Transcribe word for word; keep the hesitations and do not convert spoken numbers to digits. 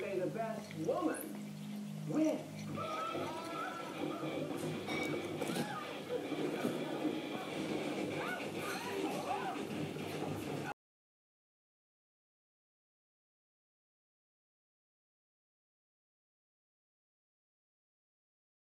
may the best woman win.